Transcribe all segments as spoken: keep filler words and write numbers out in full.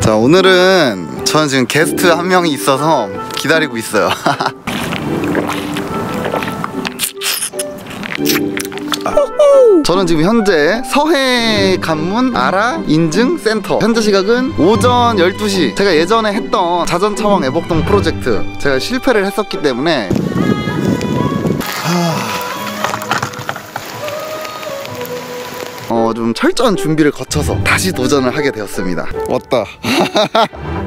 자, 오늘은 저는 지금 게스트 한 명이 있어서 기다리고 있어요. 저는 지금 현재 서해관문 아라 인증센터, 현재 시각은 오전 열두 시. 제가 예전에 했던 자전차왕 애복동 프로젝트, 제가 실패를 했었기 때문에 어, 좀 철저한 준비를 거쳐서 다시 도전을 하게 되었습니다. 왔다.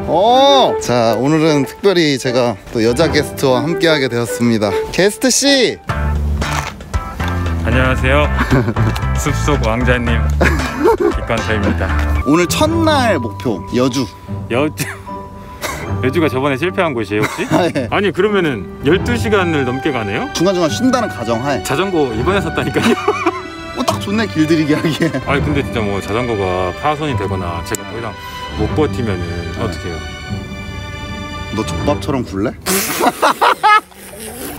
어, 자, 오늘은 특별히 제가 또 여자 게스트와 함께 하게 되었습니다. 게스트 씨, 안녕하세요. 숲속 왕자님 기권서입니다. 오늘 첫날 목표 여주. 여주. 여주가 저번에 실패한 곳이에요 혹시? 예. 아니 그러면은 열두 시간을 넘게 가네요? 중간중간 쉰다는 가정하에. 자전거 이번에 샀다니까요. 어, 딱 좋네, 길들이기 하기에. 아니 근데 진짜 뭐 자전거가 파손이 되거나 제가 더 이상 못 버티면은 네. 어떡해요? 너 족밥처럼 굴래?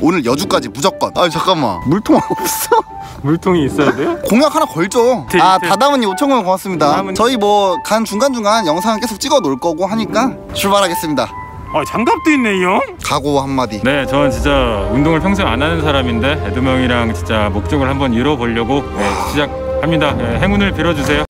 오늘 여주까지 무조건. 아 잠깐만, 물통 없어? 물통이 있어야 돼요? 공약 하나 걸죠. 데이트. 아, 다담은 오천 원 고맙습니다. 다담은... 저희 뭐 간 중간중간 영상 계속 찍어 놓을 거고 하니까 출발하겠습니다. 아, 장갑도 있네 이 형? 각오 한마디. 네, 저는 진짜 운동을 평생 안 하는 사람인데 애드명이랑 진짜 목적을 한번 이뤄보려고 네, 시작합니다. 네, 행운을 빌어주세요.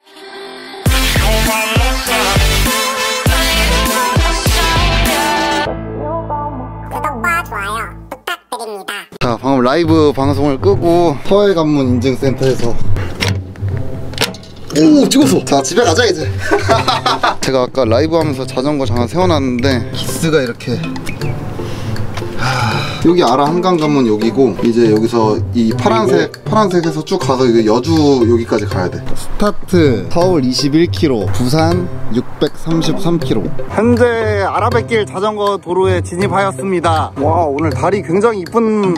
자, 방금 라이브 방송을 끄고 서해관문 인증센터에서 오! 찍었어! 자, 집에 가자 이제. 제가 아까 라이브 하면서 자전거 잠깐 세워놨는데 기스가 이렇게 하... 여기 아라 한강관문 여기고, 이제 여기서 이 파란색 파란색에서 쭉 가서 이제 여주 여기까지 가야 돼. 스타트 서울 이십일 킬로미터, 부산 육백삼십삼 킬로미터. 현재 아라뱃길 자전거 도로에 진입하였습니다. 와, 오늘 달이 굉장히 이쁜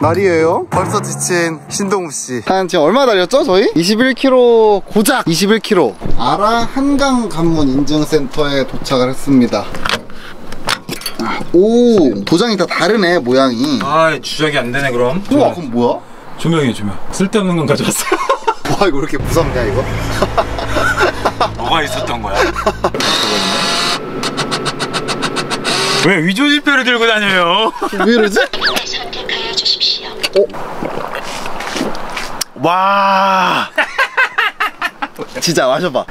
날이에요. 벌써 지친 신동욱씨. 한 지금 얼마 달렸죠 저희? 이십일 킬로미터, 고작 이십일 킬로미터. 아라 한강관문 인증센터에 도착을 했습니다. 오, 도장이 다 다르네 모양이. 아, 주작이 안 되네 그럼. 우와, 그럼 뭐야? 조명이에요, 조명. 쓸데없는 건 가져왔어. 와, 이거 왜 이렇게 무섭냐 이거? 뭐가 있었던 거야? 왜 위조 지폐를 들고 다녀요? 왜 이러지? 선택하여 주십시오. 오. 와. 진짜 마셔봐.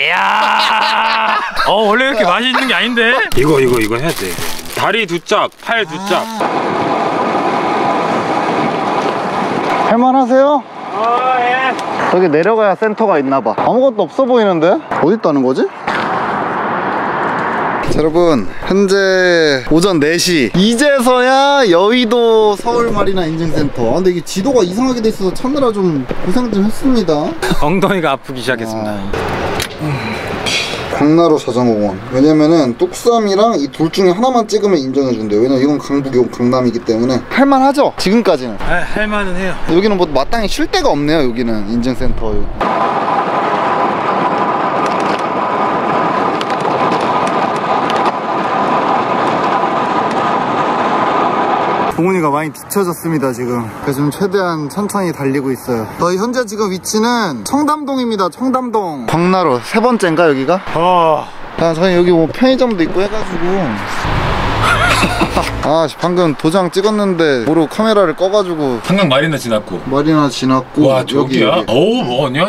이야. 어, 원래 이렇게 맛이 있는 게 아닌데? 이거 이거 이거 해야 돼. 다리 두 짝, 팔 두 짝. 아, 할만하세요? 어, 예. 저기 내려가야 센터가 있나봐. 아무것도 없어 보이는데? 어디 있다는 거지? 자, 여러분 현재 오전 네 시. 이제서야 여의도 서해관문 인증센터. 아, 근데 이게 지도가 이상하게 돼 있어서 찾느라 좀 고생 좀 했습니다. 엉덩이가 아프기 시작했습니다. 아. 강나루 자전거공원. 왜냐면은 뚝섬이랑 이 둘 중에 하나만 찍으면 인정해준대요. 왜냐면 이건 강북, 이건 강남이기 때문에. 할만하죠? 지금까지는. 아, 할만은 해요. 여기는 뭐 마땅히 쉴 데가 없네요. 여기는 인증센터. 동훈이가 많이 뒤쳐졌습니다 지금. 그래서 좀 최대한 천천히 달리고 있어요. 저희 현재 지금 위치는 청담동입니다. 청담동 광나루 세 번째인가 여기가? 어... 자, 저희 여기 뭐 편의점도 있고 해가지고. 아, 방금 도장 찍었는데 모르고 카메라를 꺼가지고. 한강마리나 지났고. 마리나 지났고. 와, 저기야? 어우, 뭐냐?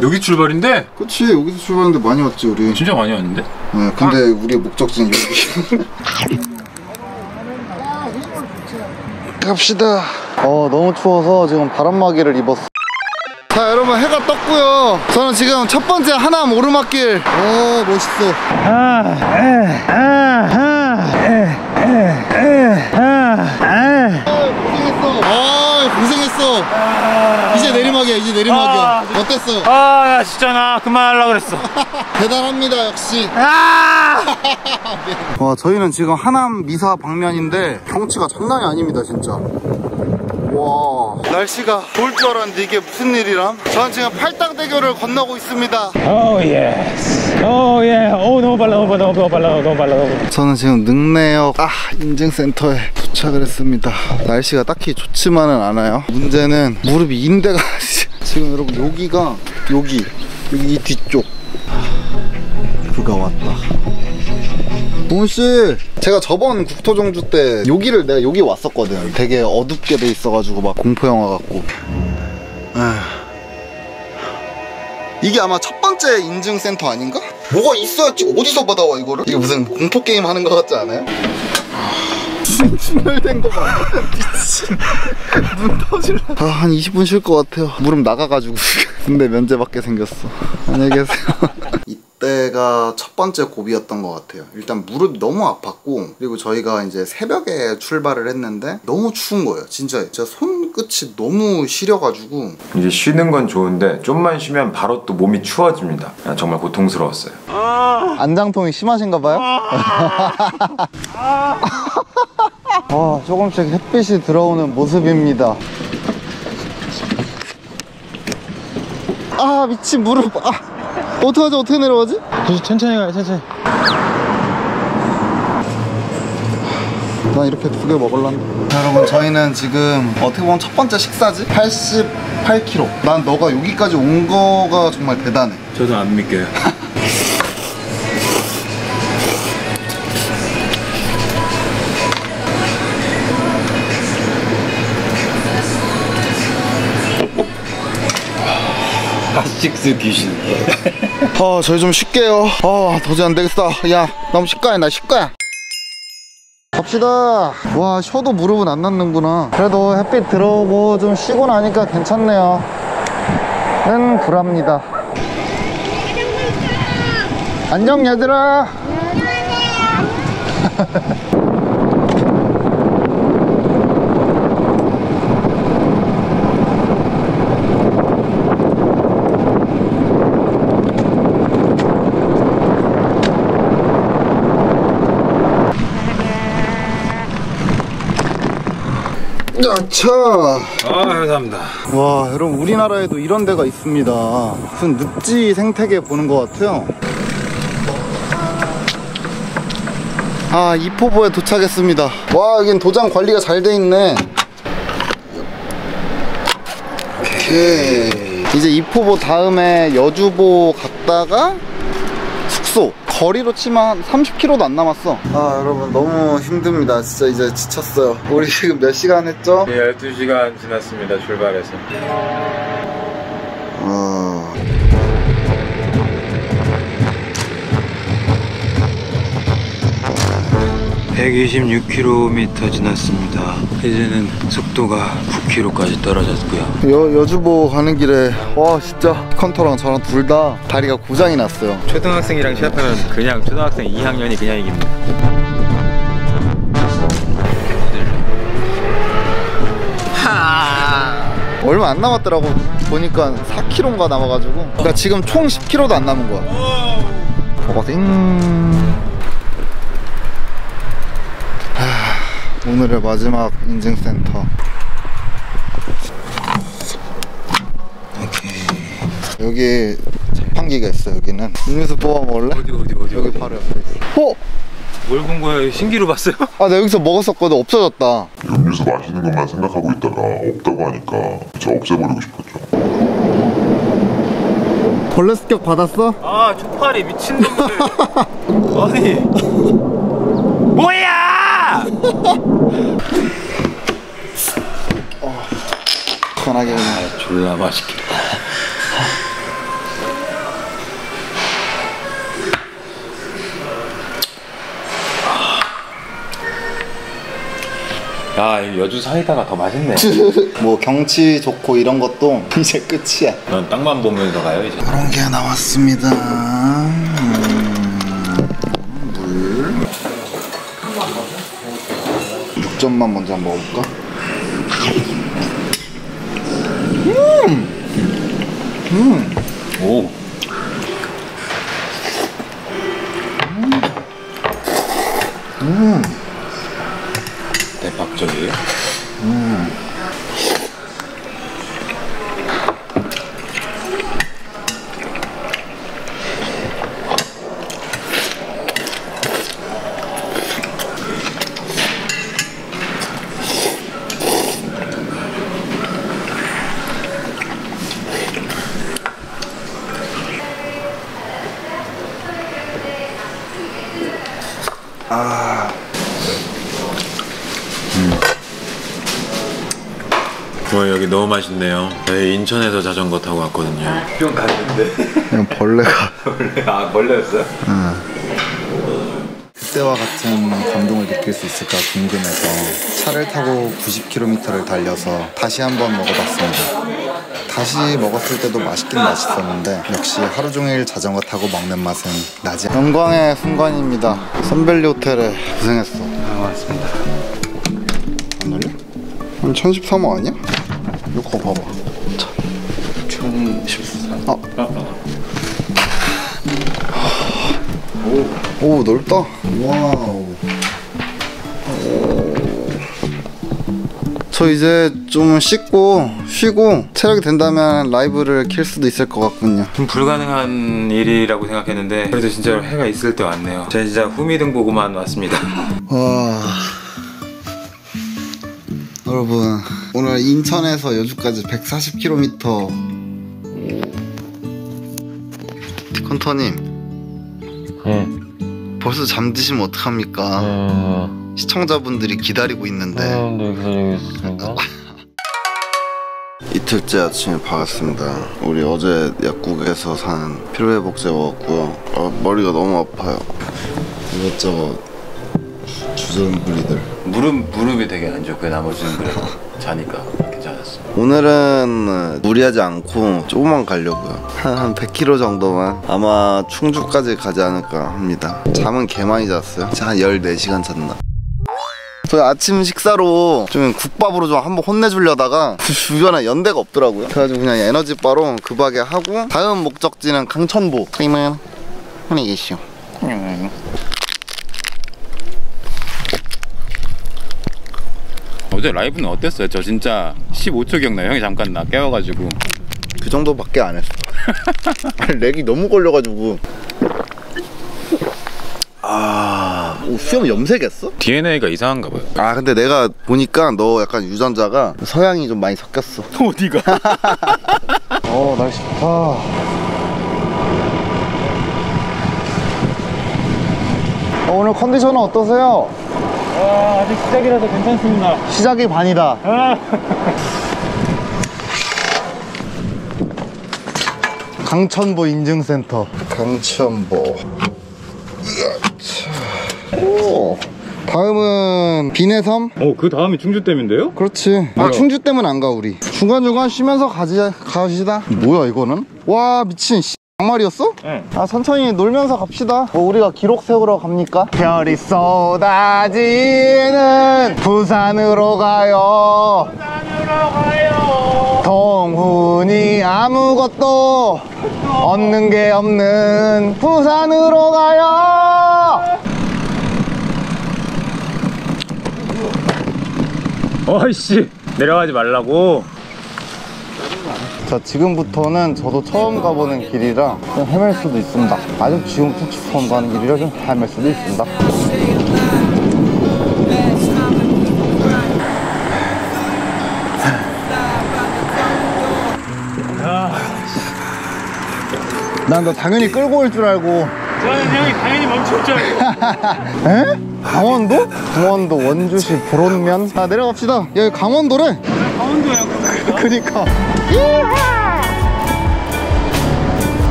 여기 출발인데? 그치, 여기서 출발했는데 많이 왔지 우리. 진짜 많이 왔는데? 네, 근데 아. 우리의 목적지는 여기. 갑시다. 어, 너무 추워서 지금 바람막이를 입었어. 자, 여러분 해가 떴고요. 저는 지금 첫 번째 하남 오르막길. 오, 멋있어. 아, 에, 아, 아, 에, 에, 에, 아, 에. 고생했어. 아, 고생했어. 아, 이제 내리막이야, 이제 내리막이야. 아, 어땠어? 아, 야, 진짜 나 그만하려고 그랬어. 대단합니다, 역시. 아! 와, 저희는 지금 하남 미사 방면인데 경치가 장난이 아닙니다, 진짜. 와, 날씨가 좋을 줄 알았는데 이게 무슨 일이람? 저는 지금 팔당대교를 건너고 있습니다. 오 예, 오 예, 오 너무 빨라, 너무 빨라, 너무 빨라, 너무 빨라, 너무 빨라. 저는 지금 능내역 아 인증센터에 도착을 했습니다. 날씨가 딱히 좋지만은 않아요. 문제는 무릎이 인대가. 지금 여러분 여기가 여기 여기 이 뒤쪽. 아, 그가 왔다. 동훈씨, 제가 저번 국토종주 때 여기를 내가 여기 왔었거든. 되게 어둡게 돼 있어가지고 막 공포영화 같고. 아, 이게 아마 첫 번째 인증센터 아닌가? 뭐가 있어야지. 어디서 받아와 이거를? 이게 무슨 공포게임 하는 것 같지 않아요? 진열된 거 봐. 미친. 눈 터질라. 아, 한 이십 분 쉴 것 같아요. 무릎 나가가지고. 근데 면제받게 생겼어. 안녕히 계세요. 이때가 첫 번째 고비였던 것 같아요. 일단 무릎이 너무 아팠고, 그리고 저희가 이제 새벽에 출발을 했는데 너무 추운 거예요. 진짜 진짜 손끝이 너무 시려가지고. 이제 쉬는 건 좋은데 좀만 쉬면 바로 또 몸이 추워집니다. 정말 고통스러웠어요. 아, 안장통이 심하신가 봐요? 아, 아. 아, 조금씩 햇빛이 들어오는 모습입니다. 아, 미친 무릎. 아, 어떡하지? 어떻게 내려가지? 천천히 가요, 천천히. 난 이렇게 두 개 먹을란다. 여러분, 저희는 지금 어떻게 보면 첫 번째 식사지? 팔십팔 킬로미터. 난 너가 여기까지 온 거가 정말 대단해. 저도 안 믿겨요. 핫식스 귀신. 아, 저희 좀 쉴게요. 아, 도저히 안 되겠어. 야, 너무 쉴 거야. 나 쉴 거야. 갑시다. 와, 쉬어도 무릎은 안 낫는구나. 그래도 햇빛 들어오고 좀 쉬고 나니까 괜찮네요. 는 불합니다. 안녕, 얘들아. 아차. 아, 감사합니다. 와, 여러분, 우리나라에도 이런 데가 있습니다. 무슨 늪지 생태계 보는 것 같아요. 아, 이포보에 도착했습니다. 와, 여긴 도장 관리가 잘 돼 있네. 오케이. 이제 이포보 다음에 여주보 갔다가 숙소. 거리로 치면 삼십 킬로미터도 안 남았어. 아, 여러분, 너무 힘듭니다. 진짜 이제 지쳤어요. 우리 지금 몇 시간 했죠? 네, 열두 시간 지났습니다. 출발해서. 아, 백이십육 킬로미터 지났습니다. 이제는 속도가 구 킬로미터까지 떨어졌고요. 여, 여주보 가는 길에 와, 진짜 컨터랑 저랑 둘 다 다리가 고장이 났어요. 초등학생이랑 시합하면 그냥 초등학생 이 학년이 그냥 이깁니다. 얼마 안 남았더라고. 보니까 사 킬로미터인가 남아가지고. 그러니까 지금 총 십 킬로미터도 안 남은 거야. 버거딩. 오늘의 마지막 인증센터. 오케이. 여기 자판기가 있어. 여기는 음료수 뽑아 먹을래? 어디 어디 어디? 여기 어디? 바로 옆에 있어. 어? 뭘 본 거야? 신기루 봤어요? 아, 나 여기서 먹었었거든. 없어졌다. 음료수 맛있는 것만 생각하고 있다가 없다고 하니까 진짜 없애버리고 싶었죠. 벌레 습격 받았어? 아, 초파리 미친놈들. 아니 뭐야? 어, 편하게. 아, 졸라 맛있겠다. 야, 여주 사이다가 더 맛있네. 뭐 경치 좋고 이런 것도 이제 끝이야. 난 땅만 보면서 가요 이제. 그런 게 나왔습니다. 음, 물. 육전만 먼저 한번 먹어볼까? 음! 음! 오! 음! 대박적이에요? 음! 아. 음. 와, 여기 너무 맛있네요. 저희 인천에서 자전거 타고 왔거든요. 뿅 갔는데. 그냥 벌레가. 벌레. 아, 벌레였어요? 응. 그때와 같은 감동을 느낄 수 있을까 궁금해서 차를 타고 구십 킬로미터를 달려서 다시 한번 먹어봤습니다. 다시 먹었을 때도 맛있긴 맛있었는데 역시 하루 종일 자전거 타고 먹는 맛은 나지. 영광의 순간입니다. 썬밸리 호텔에 고생했어. 아, 고맙습니다. 안 올려? 아니 천십삼 호 아니야? 이거 봐봐. 천십삼. 아. 아, 아. 오. 오, 넓다. 와우. 저 이제 좀 씻고 쉬고 체력이 된다면 라이브를 킬 수도 있을 것 같군요. 좀 불가능한 일이라고 생각했는데 그래도 진짜 해가 있을 때 왔네요. 제가 진짜 후미등 보고만 왔습니다. 와... 여러분 오늘 인천에서 여주까지 백사십 킬로미터. 컨터님. 응. 벌써 잠드시면 어떡합니까? 응. 시청자분들이 기다리고 있는데. 아, 네, 기다리고 있습니다. 이틀째 아침에 박았습니다. 우리 어제 약국에서 산 피로회복제 먹었고요. 아, 머리가 너무 아파요. 이것저것 주전부리들. 무릎, 무릎이 되게 안 좋고요. 나머지는 그래도 자니까 괜찮았어요. 오늘은 무리하지 않고 조금만 가려고요. 한 백 킬로미터 정도만. 아마 충주까지 가지 않을까 합니다. 잠은 개 많이 잤어요. 한 열네 시간 잤나. 저희 아침 식사로 좀 국밥으로 좀 한번 혼내주려다가 그 주변에 연대가 없더라고요. 그래가지고 그냥 에너지바로 급하게 하고 다음 목적지는 강천보. 그러면 안녕히 계시오. 어제 라이브는 어땠어요? 저 진짜 십오 초 기억나요. 형이 잠깐 나 깨워가지고 그 정도밖에 안 했어. 렉이 너무 걸려가지고. 아... 오, 수염 염색했어? 디엔에이가 이상한가 봐요. 아 근데 내가 보니까 너 약간 유전자가 서양이 좀 많이 섞였어. 어디가? 어 날씨 좋다. 어, 오늘 컨디션은 어떠세요? 아, 아직 시작이라서 괜찮습니다. 시작이 반이다. 아. 강천보 인증센터. 강천보. 오, 다음은 비내섬. 어, 그 다음이 충주댐인데요? 그렇지. 아, 충주댐은 안 가 우리. 중간중간 쉬면서 가지, 가시다. 뭐야 이거는? 와 미친 씨. 양말이었어? 응. 아 천천히 놀면서 갑시다. 뭐 우리가 기록 세우러 갑니까? 별이 쏟아지는 부산으로 가요. 부산으로 가요. 동훈이 아무것도 얻는 게 없는 부산으로 가요. 어이씨 내려가지 말라고. 자 지금부터는 저도 처음 가보는 길이라 좀 헤맬 수도 있습니다. 아직 지금 처음 가는 길이라 좀 헤맬 수도 있습니다. 난 너 당연히 끌고 올 줄 알고. 저는 형이 당연히 멈출 줄 알고. 에? 강원도? 강원도 원주시 불온면. 자 내려갑시다. 여기 강원도래. 강원도야. 그니까.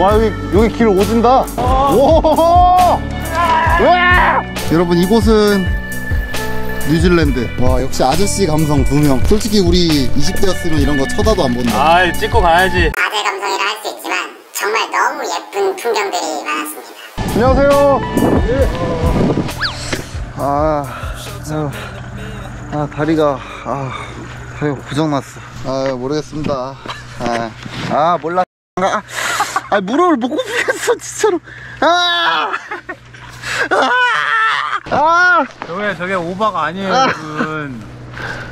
와 여기 여기 길 오진다. 여러분 이곳은 뉴질랜드. 와 역시 아저씨 감성 두 명. 솔직히 우리 이십 대였으면 이런 거 쳐다도 안 본다. 아 찍고 가야지. 아재 감성이라 할 수 있지만 정말 너무 예쁜 풍경들이 많았습니다. 안녕하세요. 네. 아, 아, 아 다리가 아 다리가 고장났어. 아 모르겠습니다. 아, 아 몰라. 아, 아 무릎을 못 굽히겠어 진짜로. 아, 아, 아. 저게 저게 오바가 아니에요 여러분.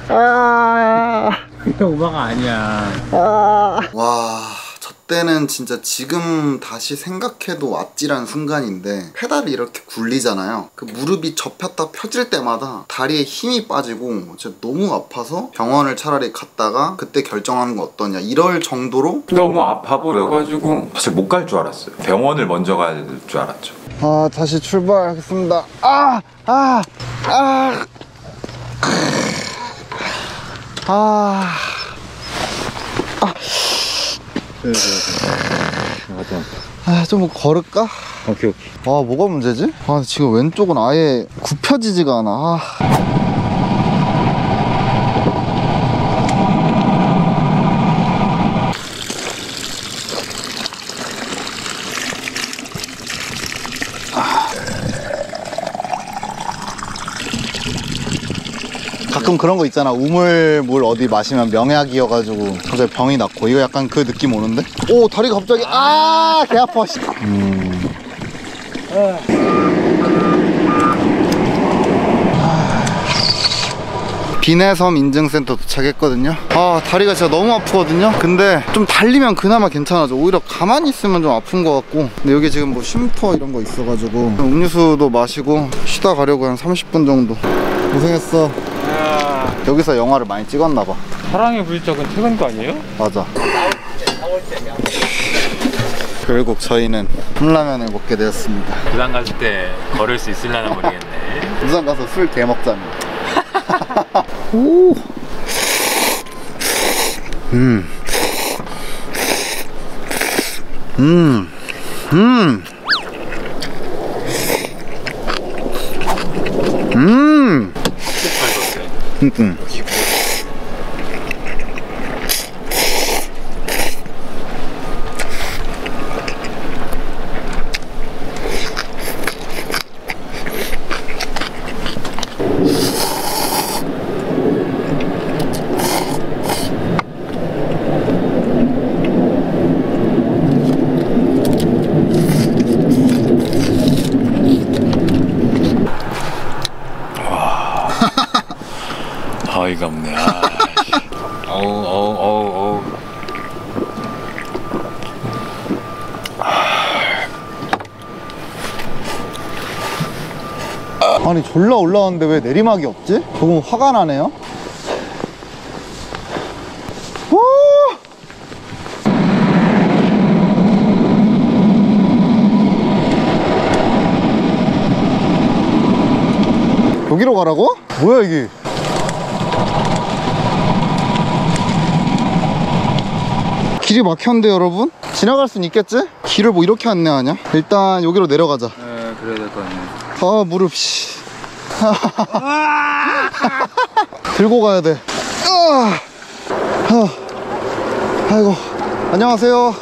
아, 그때 오바가 아니야. 아. 와. 그때는 진짜 지금 다시 생각해도 아찔한 순간인데 페달이 이렇게 굴리잖아요. 그 무릎이 접혔다 펴질 때마다 다리에 힘이 빠지고 진짜 너무 아파서 병원을 차라리 갔다가 그때 결정하는 거 어떠냐 이럴 정도로 너무 아파 버려가지고 사실 못 갈 줄 알았어요. 병원을 먼저 갈 줄 알았죠. 아 다시 출발하겠습니다. 아! 아! 아! 아... 아... 네, 네, 네. 아, 좀 걸을까? 오케이, 오케이. 아, 뭐가 문제지? 아, 지금 왼쪽은 아예 굽혀지지가 않아. 아... 가끔 그런 거 있잖아. 우물물 어디 마시면 명약이어가지고 갑자기 병이 났고. 이거 약간 그 느낌 오는데? 오 다리 갑자기 아 개 아파. 음. 비내섬 인증센터 도착했거든요. 아 다리가 진짜 너무 아프거든요. 근데 좀 달리면 그나마 괜찮아져. 오히려 가만히 있으면 좀 아픈 것 같고. 근데 여기 지금 뭐 쉼터 이런 거 있어가지고 음료수도 마시고 쉬다 가려고 한 삼십 분 정도. 고생했어. 여기서 영화를 많이 찍었나봐. 사랑의 불적은 퇴근거 아니에요? 맞아. 결국 저희는 컵라면을 먹게 되었습니다. 부산 갔을 때 걸을 수 있으려나 모르겠네. 부산 가서 술 개 먹자며. 오. 음. 음. 음. 음. 음. 어이가 없네. 아. 어우 어우 어우 어우. 아. 아니 졸라 올라왔는데 왜 내리막이 없지? 조금 화가 나네요. 여기로 가라고? 뭐야 이게? 길이 막혔는데 여러분? 지나갈 순 있겠지? 길을 뭐 이렇게 안내하냐? 일단 여기로 내려가자. 네 그래야 될 것 같네. 아 무릎 씨. 들고 가야 돼. 아이고 안녕하세요.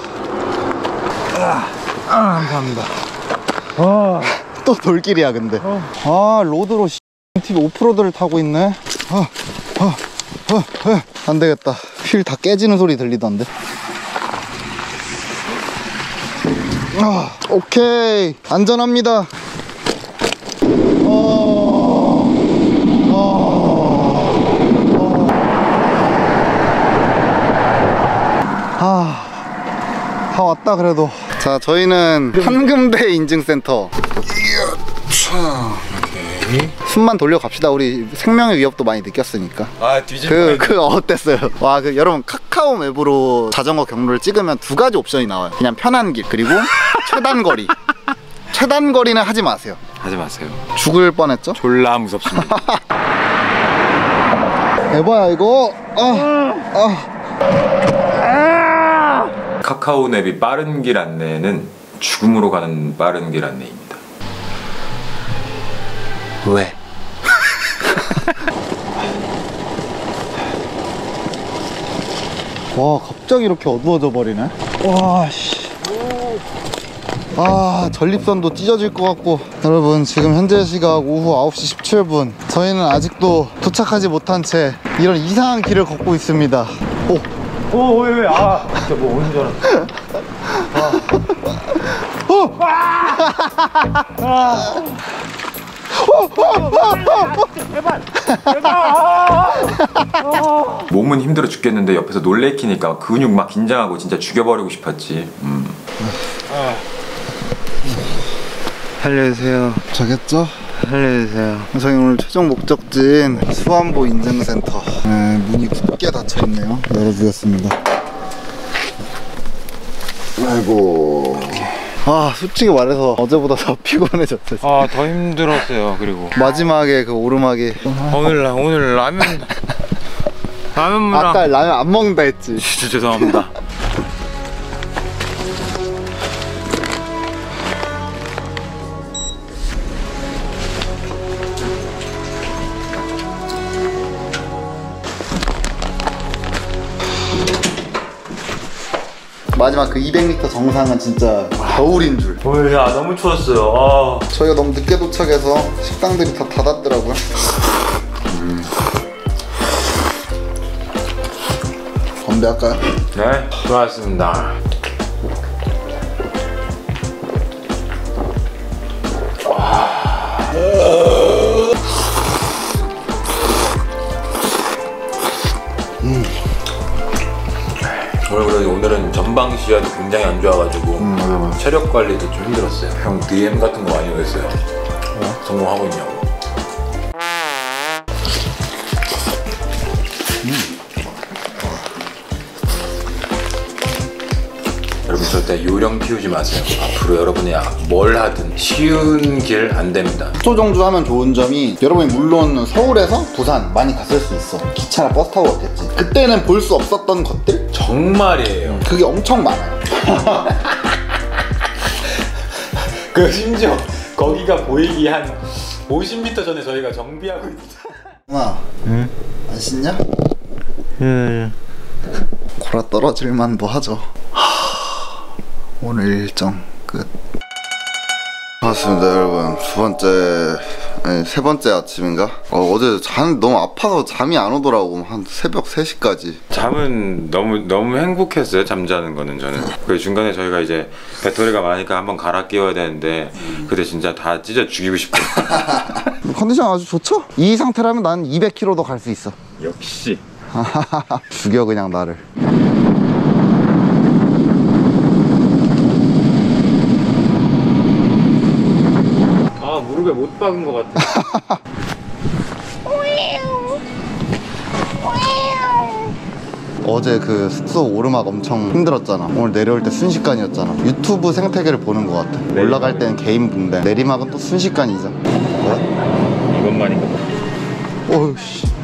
감사합니다. 또 돌길이야 근데. 아 로드로 티비 오프로드를 타고 있네. 안되겠다. 휠 다 깨지는 소리 들리던데. 아, 오케이. 안전합니다. 어... 어... 어... 아, 다 왔다 그래도. 자, 저희는 황금대 인증센터. 숨만 돌려갑시다. 우리 생명의 위협도 많이 느꼈으니까. 아 뒤집어. 그, 그 어땠어요? 와 그 여러분 카카오 맵으로 자전거 경로를 찍으면 두 가지 옵션이 나와요. 그냥 편한 길 그리고 최단 거리. 최단 거리는 하지 마세요. 하지 마세요. 죽을 뻔했죠? 졸라 무섭습니다. 에바야 이거. 아, 아. 카카오 맵이 빠른 길 안내는 죽음으로 가는 빠른 길 안내입니다. 왜? 와 갑자기 이렇게 어두워져 버리네. 와 씨. 아 전립선도 찢어질 것 같고. 여러분 지금 현재 시각 오후 아홉 시 십칠 분. 저희는 아직도 도착하지 못한 채 이런 이상한 길을 걷고 있습니다. 오! 오 왜 왜? 아 진짜 뭐 오는 줄 알았어. 아. 오! 아! 아! 몸은 힘들어 죽겠는데 옆에서 놀래키니까 근육 막 긴장하고 진짜 죽여버리고 싶었지. 음. 살려주세요. 자겠죠? 살려주세요. 저희 오늘 최종 목적지인 수안보 인증센터. 네, 문이 굳게 닫혀있네요. 열어드렸습니다. 아이고. 아, 솔직히 말해서 어제보다 더 피곤해졌어요. 아, 더 힘들었어요. 그리고 마지막에 그 오르막이 오늘 라, 오늘 라면 라면 아까 라면 안 먹는다 했지. 진짜 죄송합니다. 마지막 그 이백 미터 정상은 진짜 겨울인 줄. 오야, 너무 추웠어요. 아. 저희가 너무 늦게 도착해서 식당들이 다 닫았더라고요. 음. 건배할까요? 네, 좋았습니다. 오늘은 전방 시야도 굉장히 안 좋아가지고 음, 맞아, 맞아. 체력 관리도 좀 힘들었어요. 형 디엠 같은 거 많이 오겠어요. 어? 성공하고 있냐고. 음. 여러분 절대 요령 피우지 마세요. 앞으로 여러분이 뭘 하든 쉬운 길 안 됩니다. 속초정주하면 좋은 점이, 여러분이 물론 서울에서 부산 많이 갔을 수 있어. 기차나 버스 타고 갔겠지. 그때는 볼 수 없었던 것들? 정말이에요. 그게 엄청 많아요. 그 심지어 거기가 보이기 한 오십 미터 전에 저희가 정비하고 있다. 엄마, 응? 안 씻냐? 응. 골아 떨어질만도 하죠. 오늘 일정 끝. 반갑습니다 여러분. 두 번째, 아니 세 번째 아침인가? 어, 어제 잠 너무 아파서 잠이 안 오더라고. 한 새벽 세 시까지. 잠은 너무 너무 행복했어요. 잠자는 거는 저는. 그 중간에 저희가 이제 배터리가 많으니까 한번 갈아 끼워야 되는데 그때 진짜 다 찢어 죽이고 싶어요. 컨디션 아주 좋죠? 이 상태라면 난 이백 킬로미터도 갈 수 있어. 역시. 죽여 그냥 나를. 무릎에 못 박은 것 같아. 어제 그 숙소 오르막 엄청 힘들었잖아. 오늘 내려올 때 순식간이었잖아. 유튜브 생태계를 보는 것 같아. 올라갈 때는 개인 분배, 내리막은 또 순식간이잖아. 뭐야? 이것만인가 봐. 오우씨.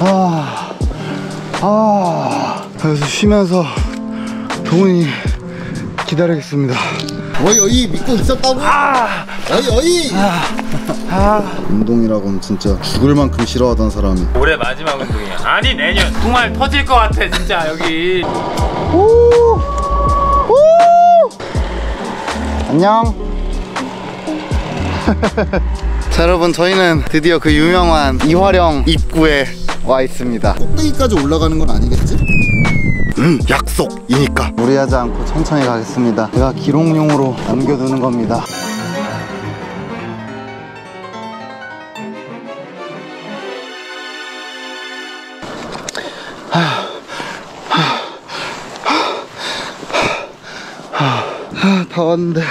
아, 아, 그래서 쉬면서 동훈이 기다리겠습니다. 어이 어이 믿고 있었다고? 아, 어이 어이. 아, 아. 운동이라고는 진짜 죽을 만큼 싫어하던 사람이 올해 마지막 운동이야. 아니 내년 정말 터질 것 같아 진짜 여기. 오, 오. 안녕. 자 여러분, 저희는 드디어 그 유명한 이화령 입구에 와 있습니다. 꼭대기까지 올라가는 건 아니겠지? 음, 약속이니까 무리하지 않고 천천히 가겠습니다. 제가 기록용으로 남겨두는 겁니다. 다 왔는데.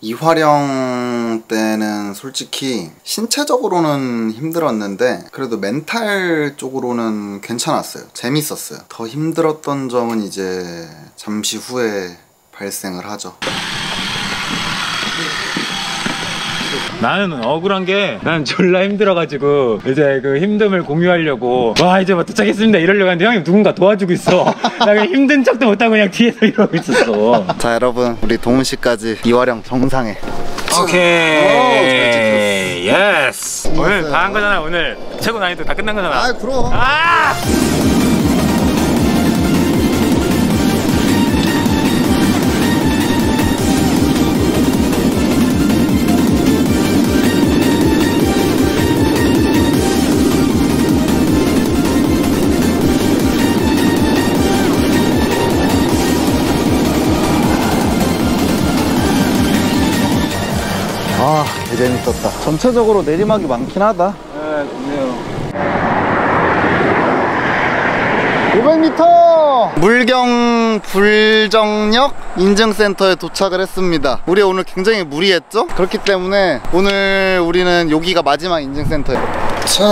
이화령 때는 솔직히 신체적으로는 힘들었는데 그래도 멘탈 쪽으로는 괜찮았어요. 재밌었어요. 더 힘들었던 점은 이제 잠시 후에 발생을 하죠. 나는 억울한 게, 난 졸라 힘들어가지고 이제 그 힘듦을 공유하려고 와 이제 막 도착했습니다 이러려고 하는데 형님 누군가 도와주고 있어. 나 그냥 힘든 척도 못하고 그냥 뒤에서 이러고 있었어. 자 여러분, 우리 동훈씨까지 이화령 정상에. 오케이. 오, 예스! 오늘 다 한 거잖아. 오늘 최고 난이도 다 끝난 거잖아. 아 그럼. 아! 아, 재밌었다. 전체적으로 내리막이 많긴 하다. 네, 좋네요. 오백 미터! 물경 불정역 인증센터에 도착을 했습니다. 우리 오늘 굉장히 무리했죠? 그렇기 때문에 오늘 우리는 여기가 마지막 인증센터예요. 자,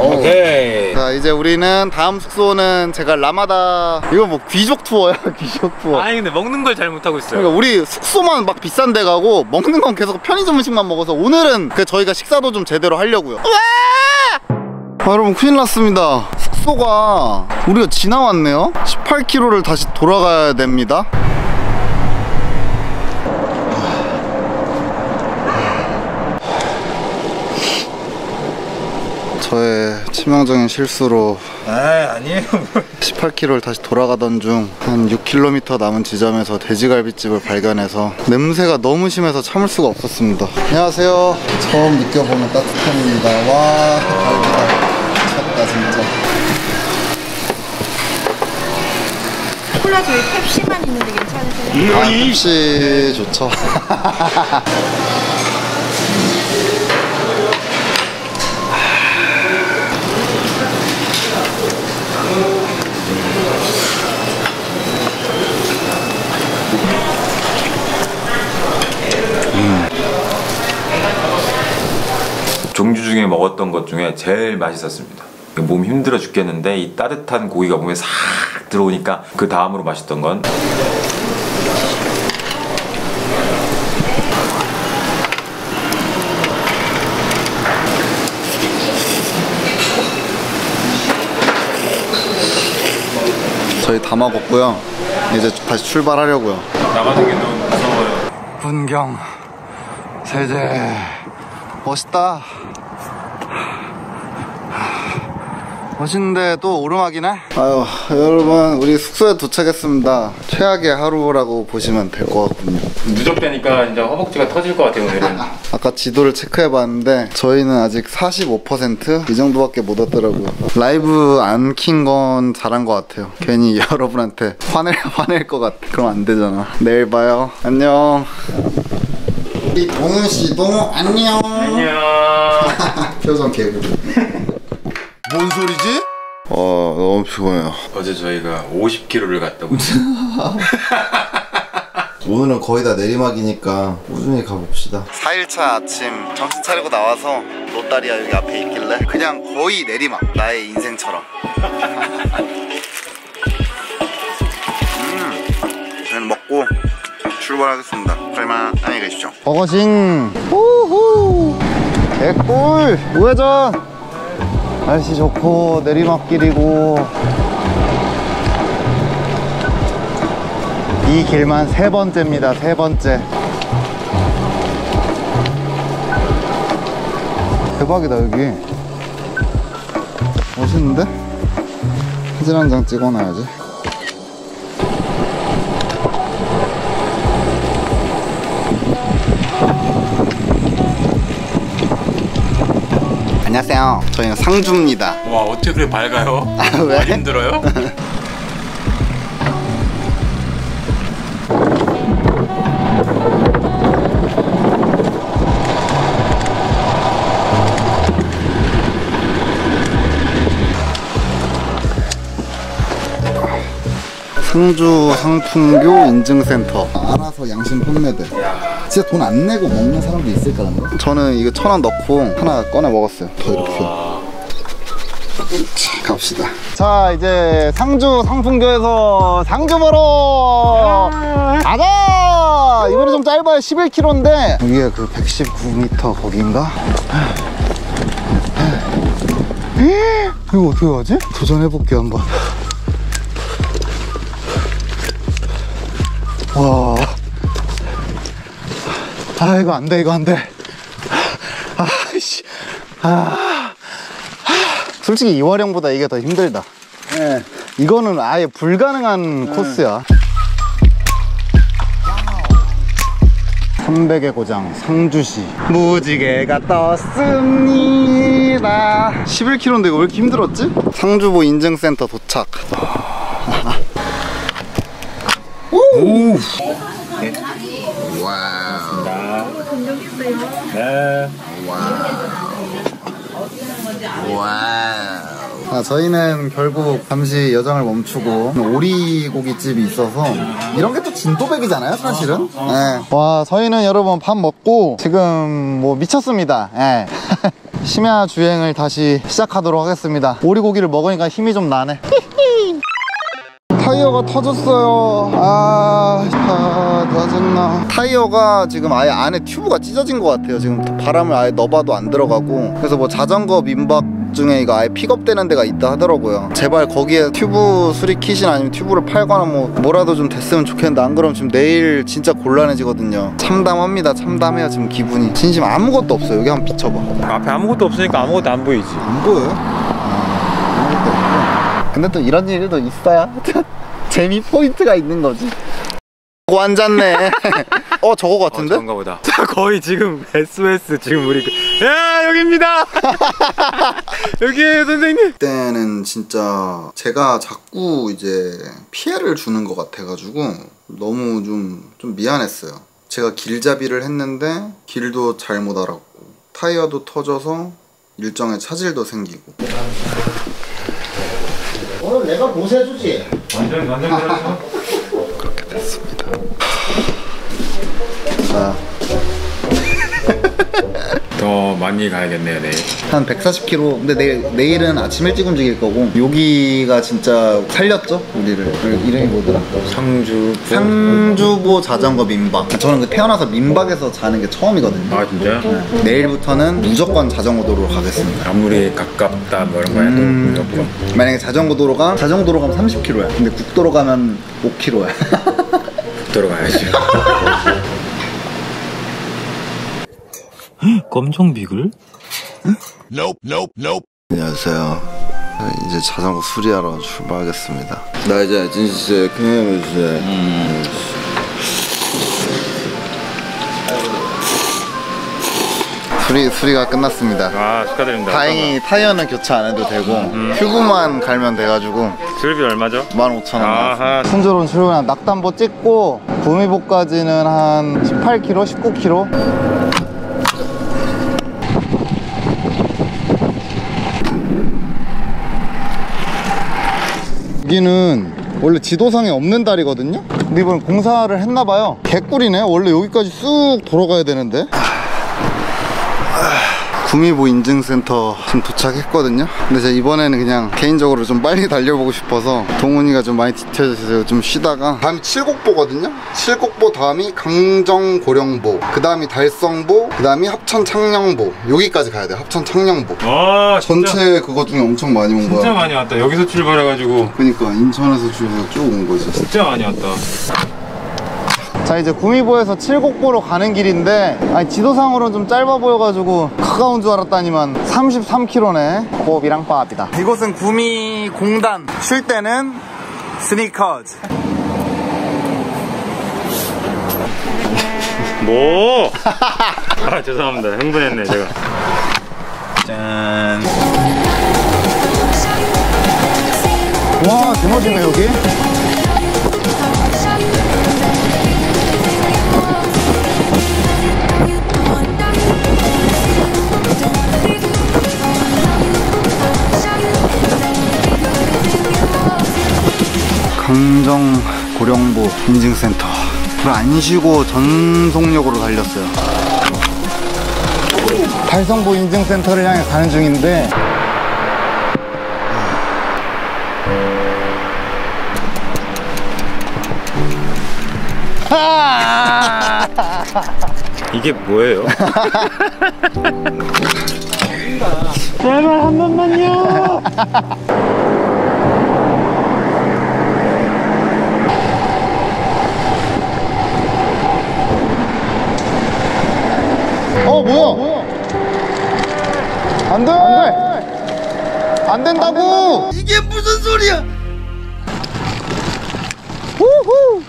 오케이. 자, 이제 우리는 다음 숙소는 제가 라마다. 이거 뭐 귀족 투어야? 귀족 투어. 아니 근데 먹는 걸 잘 못하고 있어요. 그러니까 우리 숙소만 막 비싼 데 가고 먹는 건 계속 편의점 음식만 먹어서 오늘은 그 저희가 식사도 좀 제대로 하려고요. 아, 여러분 큰일 났습니다. 숙소가 우리가 지나왔네요. 십팔 킬로미터를 다시 돌아가야 됩니다. 저의 치명적인 실수로 아 아니에요. 십팔 킬로미터를 다시 돌아가던 중 한 육 킬로미터 남은 지점에서 돼지갈비집을 발견해서 냄새가 너무 심해서 참을 수가 없었습니다. 안녕하세요. 처음 느껴보는 따뜻함입니다. 와 갈비다. 미쳤다 진짜. 콜라 저희 펩시만 있는데 괜찮으세요? 아 펩시 좋죠. 종주 중에 먹었던 것 중에 제일 맛있었습니다. 몸 힘들어 죽겠는데 이 따뜻한 고기가 몸에 싹 들어오니까 그 다음으로 맛있던 건 저희 다 먹었고요. 이제 다시 출발하려고요. 나가는 게 너무 무서워요. 문경 세제 멋있다. 멋있는데 또 오르막이네. 아유 여러분 우리 숙소에 도착했습니다. 최악의 하루라고 보시면 될 것 같군요. 누적되니까 이제 허벅지가 터질 것 같아요 오늘은. 아까 지도를 체크해봤는데 저희는 아직 사십오 퍼센트? 이 정도밖에 못 왔더라고요. 라이브 안 킨 건 잘한 것 같아요. 괜히 여러분한테 화낼, 화낼 것 같아. 그럼 안 되잖아. 내일 봐요. 안녕. 우리 동훈씨도 안녕. 안녕. 표정 개구. 뭔 소리지? 어 너무 피곤해요. 어제 저희가 오십 킬로미터를 갔다고. 오늘은 거의 다 내리막이니까 꾸준히 가봅시다. 사 일차 아침 정신 차리고 나와서 로타리아 여기 앞에 있길래 그냥 거의 내리막. 나의 인생처럼. 음, 저는 먹고 출발하겠습니다. 설마 안녕히 계십시오. 버거싱. 우후 개꿀. 우회전. 날씨 좋고 내리막길이고 이 길만 세 번째입니다. 세 번째. 대박이다 여기. 멋있는데? 사진 한 장 찍어놔야지. 안녕하세요. 저희는 상주입니다. 와 어떻게 그렇게 밝아요? 아, 왜? 많이 힘들어요? 상주항풍교 인증센터. 알아서 양심 판매대. 진짜 돈 안 내고 먹는 사람도 있을 거라는데? 저는 이거 천 원 넣고 하나 꺼내 먹었어요. 더 이렇게 갑시다. 자 이제 상주 상풍교에서 상주보로 가자. 이번에 좀 짧아요. 십일 킬로미터인데 여기가 그 백십구 미터 거기인가? 이거 어떻게 가지? 도전해볼게요 한번. 와, 아 이거 안 돼 이거 안 돼. 아 아이씨. 아, 아. 솔직히 이화령보다 이게 더 힘들다. 네. 이거는 아예 불가능한 네. 코스야. 삼백의 고장 상주시 무지개가 떴습니다. 십일 킬로미터인데 이거 왜 이렇게 힘들었지? 상주보 인증센터 도착. 오! 오. 네. 와우. 네. 와우. 와우. 아, 저희는 결국 잠시 여정을 멈추고 오리고기집이 있어서 이런 게 또 진또백이잖아요 사실은. 예. 와, 저희는 여러분 밥 먹고 지금 뭐 미쳤습니다. 예. 심야 주행을 다시 시작하도록 하겠습니다. 오리고기를 먹으니까 힘이 좀 나네. 타이어가 터졌어요. 아, 아, 터졌나. 타이어가 지금 아예 안에 튜브가 찢어진 것 같아요. 지금 바람을 아예 넣어봐도 안 들어가고. 그래서 뭐 자전거 민박 중에 이거 아예 픽업되는 데가 있다 하더라고요. 제발 거기에 튜브 수리킷이나 아니면 튜브를 팔거나 뭐 뭐라도 좀 됐으면 좋겠는데, 안 그러면 지금 내일 진짜 곤란해지거든요. 참담합니다. 참담해요 지금 기분이. 진심 아무것도 없어요. 여기 한번 비춰봐. 앞에 아무것도 없으니까 아무것도 안 보이지. 안 보여요? 아, 아무것도 없고. 근데 또 이런 일도 있어야 재미 포인트가 있는 거지. 고 앉았네. 어, 저거 같은데? 어, 저건가 보다. 자, 거의 지금 에스오에스 지금 우리 야, 여기입니다. 여기에요 선생님. 그때는 진짜 제가 자꾸 이제 피해를 주는 것 같아가지고 너무 좀, 좀 미안했어요. 제가 길잡이를 했는데 길도 잘못 알았고 타이어도 터져서 일정에 차질도 생기고. 오늘 내가 보세주지. 완전 완전 잘했어. 그렇게 됐습니다. 더 많이 가야겠네요 내일. 한 백사십 킬로미터. 근데 내일, 내일은 아침 일찍 움직일 거고. 여기가 진짜 살렸죠 우리를. 이름이 뭐더라? 상주 상주보 자전거 민박. 저는 그 태어나서 민박에서 자는 게 처음이거든요. 아 진짜? 네. 내일부터는 무조건 자전거 도로로 가겠습니다. 아무리 가깝다 뭐 이런 거 해도 음... 무조건. 만약에 자전거 도로가 자전거 도로 가면 삼십 킬로미터야 근데 국도로 가면 오 킬로미터야 국도로 가야지. 검정 비글? Nope, nope, nope. 안녕하세요. 이제 자전거 수리하러 출발하겠습니다. 나 이제 진짜 큰일 났어요. 수리 수리가 끝났습니다. 아, 축하드립니다. 다행히 타이어는 교체 안 해도 되고 음. 튜브만 갈면 돼가지고. 수리비 얼마죠? 만 오천 원. 순조로운 출근. 낙담보 찍고 구미보까지는 한 십팔 킬로미터, 십구 킬로미터. 여기는 원래 지도상에 없는 다리거든요? 근데 이번에 공사를 했나봐요. 개꿀이네. 원래 여기까지 쑥 돌아가야 되는데. 구미보 인증센터 지금 도착했거든요. 근데 제가 이번에는 그냥 개인적으로 좀 빨리 달려보고 싶어서 동훈이가 좀 많이 뒤쳐져서 좀 쉬다가, 다음이 칠곡보거든요. 칠곡보 다음이 강정고령보, 그 다음이 달성보, 그 다음이 합천창녕보. 여기까지 가야 돼. 합천창녕보. 아, 진짜? 전체 그거 중에 엄청 많이 온 거야. 진짜 많이 왔다. 여기서 출발해가지고. 그러니까 인천에서 출발해서 쭉 온 거지. 진짜 많이 왔다. 자, 이제 구미보에서 칠곡보로 가는 길인데, 아니 지도상으로는 좀 짧아 보여가지고 가까운 줄 알았다니만 삼십삼 킬로미터네 호흡이랑 밥이다. 이곳은 구미 공단. 쉴 때는 스니커즈. 뭐? 아, 죄송합니다. 흥분했네 제가. 짠. 와, 대박이네 여기. 강정고령보 인증센터. 불 안 쉬고 전속력으로 달렸어요. 달성보 인증센터를 향해 가는 중인데, 이게 뭐예요? 제발 한 번만요. 어, 뭐야? 어, 뭐야? 안 돼! 안 된다고! 이게 무슨 소리야! 우후!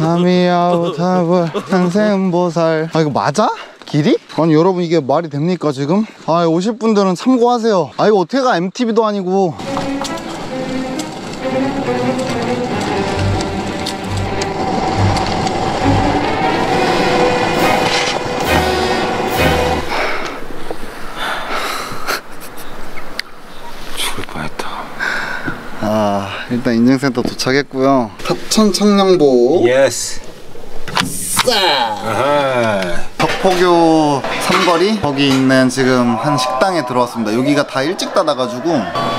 아미야우 타불 항생보살. 아 이거 맞아? 길이? 아니 여러분 이게 말이 됩니까 지금? 아 오실 분들은 참고하세요. 아 이거 어떻게 가, 엠티비도 아니고. 죽을 뻔했다. 아 일단 인증센터 도착했고요. 탑천청량보. 예스. 아하. 덕포교 삼거리 거기 있는 지금 한 식당에 들어왔습니다. 여기가 다 일찍 닫아가지고. 아.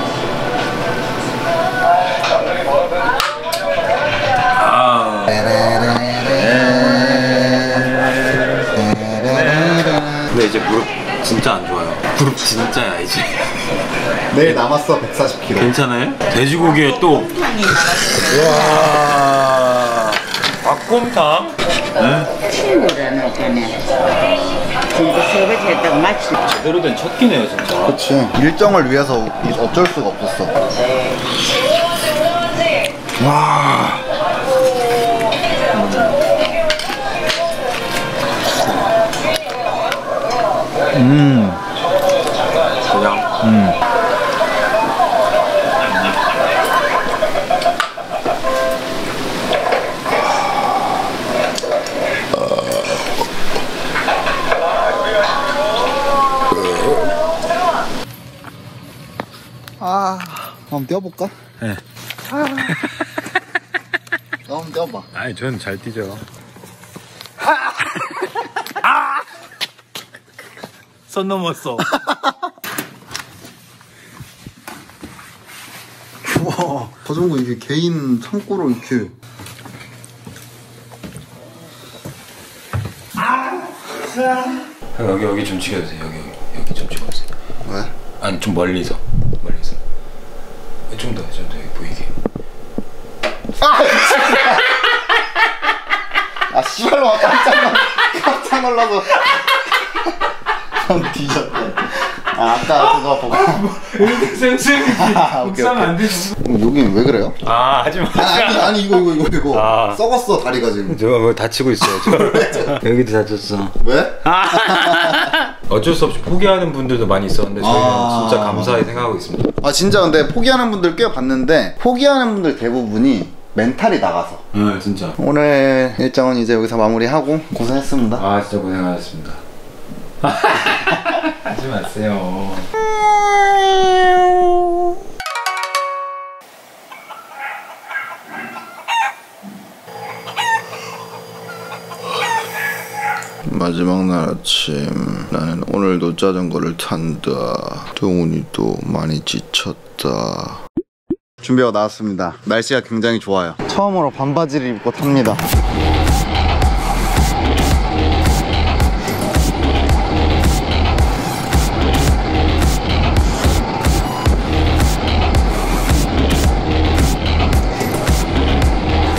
근데 이제 무릎 진짜 안 좋아요. 무릎 진짜야 이제. 내일 남았어 백사십 킬로그램. 괜찮아요? 돼지고기에 또. 와. 닭곰탕. 네? 친구를 안 하잖아요. 진짜 설거지했다고 마치 제대로 된 첫 끼네요 진짜. 그치, 일정을 위해서 어쩔 수가 없었어. 와. 음. 그냥. 음. 아, 한번 뛰어볼까? 예. 네. 아, 한번 뛰어봐. 아니, 저는 잘 뛰죠. 아! 아! 손 넘었어. 우와, 저정도 이게 개인 창고로 이렇게. 아! 여기, 여기 좀 찍어주세요. 여기, 여기, 여기 좀 찍어주세요. 왜? 아니, 좀 멀리서. 멀리서. 좀 더, 좀 더 보이게. 아! 아, 씨발, 와, 깜짝 놀라, 깜짝 놀라서. 형 뒤졌다. 아, 아까 그거 보고. 이렇게 센스있게 묵상 안 되지. 여긴 왜 그래요? 아, 하지 마. 아니, 아니, 아니, 이거, 이거, 이거, 이거. 아. 썩었어, 다리가 지금. 저, 뭐, 다치고 있어요. 저. 여기도 다쳤어. 왜? 아. 어쩔 수 없이 포기하는 분들도 많이 있었는데 저희는 아 진짜 감사히 생각하고 있습니다. 아 진짜 근데 포기하는 분들 꽤 봤는데 포기하는 분들 대부분이 멘탈이 나가서. 네 진짜. 오늘 일정은 이제 여기서 마무리하고 고생했습니다. 아 진짜 고생하셨습니다. 하지 마세요. 마지막 날 아침 나는 오늘도 자전거를 탄다. 동훈이도 많이 지쳤다. 준비가 나왔습니다. 날씨가 굉장히 좋아요. 처음으로 반바지를 입고 탑니다.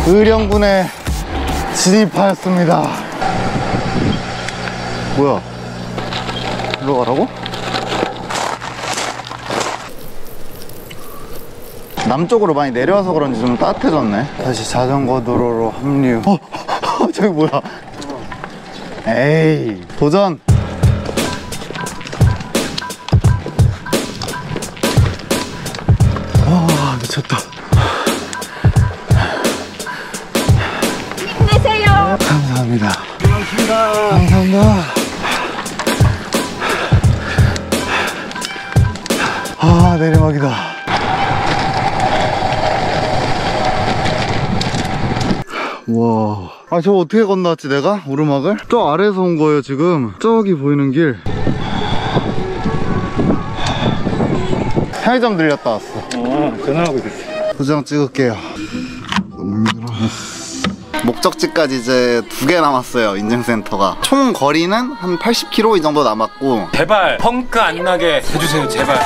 의령군에 진입하였습니다. 뭐야? 일로 가라고? 남쪽으로 많이 내려와서 그런지 좀 따뜻해졌네. 다시 자전거 도로로 합류. 어? 저기 뭐야? 에이, 도전! 와, 미쳤다. 힘내세요! 감사합니다. 고맙습니다. 감사합니다. 아 내리막이다. 와, 아 저거 어떻게 건너왔지 내가? 오르막을? 저 아래에서 온 거예요 지금. 저기 보이는 길. 편의점 들렸다 왔어. 어, 전화하고 있었어. 도장 찍을게요. 너무 힘들어. 목적지까지 이제 두 개 남았어요. 인증센터가 총 거리는 한 팔십 킬로미터 이 정도 남았고. 제발 펑크 안 나게 해주세요 제발.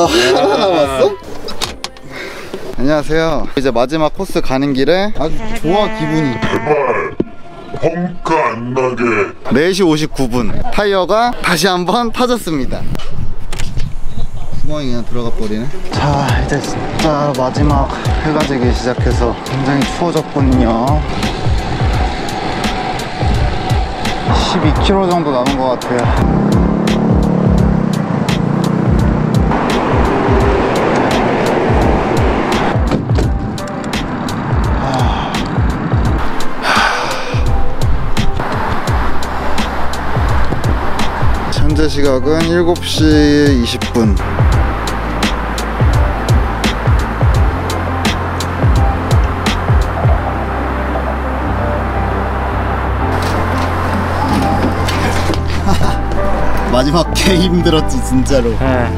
와, 하나 남았어? 안녕하세요. 이제 마지막 코스 가는 길에 아주 좋아, 기분이. 제발 펑크 안 나게. 네 시 오십구 분 타이어가 다시 한번 터졌습니다. 구멍이 그냥 들어가 버리네. 자, 이제 진짜 마지막 해가 지기 시작해서 굉장히 추워졌군요. 십이 킬로미터 정도 남은 것 같아요. 현재 시각은 일곱 시 이십 분. 마지막 게 힘들었지 진짜로. 네.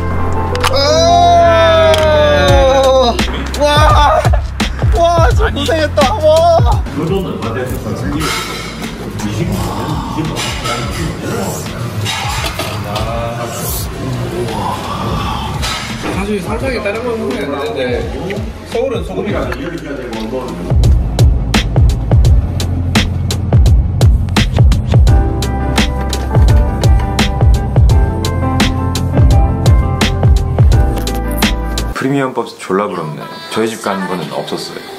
와, 와, 진짜 고생했다. 와. 그거는 맞았어. 생기고. 사실 상상에 다른 건 보면 되는데 서울은 소금이 가죠. 프리미엄 밥 졸라 부럽네. 저희 집 가는 거는 없었어요.